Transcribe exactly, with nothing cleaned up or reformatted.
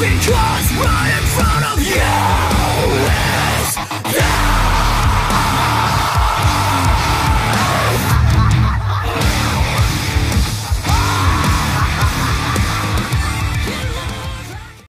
because right in front of you.